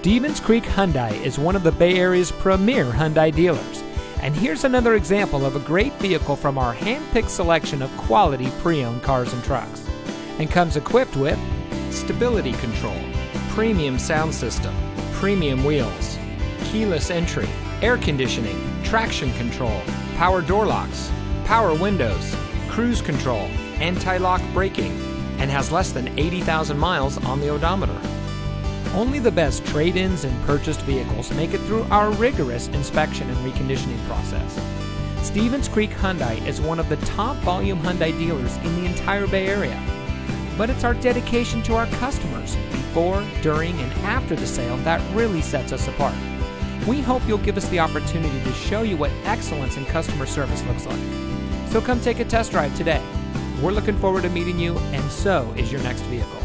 Stevens Creek Hyundai is one of the Bay Area's premier Hyundai dealers. And here's another example of a great vehicle from our hand-picked selection of quality pre-owned cars and trucks. And comes equipped with stability control, premium sound system, premium wheels, keyless entry, air conditioning, traction control, power door locks, power windows, cruise control, anti-lock braking, and has less than 80,000 miles on the odometer. Only the best trade-ins and purchased vehicles make it through our rigorous inspection and reconditioning process. Stevens Creek Hyundai is one of the top volume Hyundai dealers in the entire Bay Area. But it's our dedication to our customers before, during, and after the sale that really sets us apart. We hope you'll give us the opportunity to show you what excellence in customer service looks like. So come take a test drive today. We're looking forward to meeting you, and so is your next vehicle.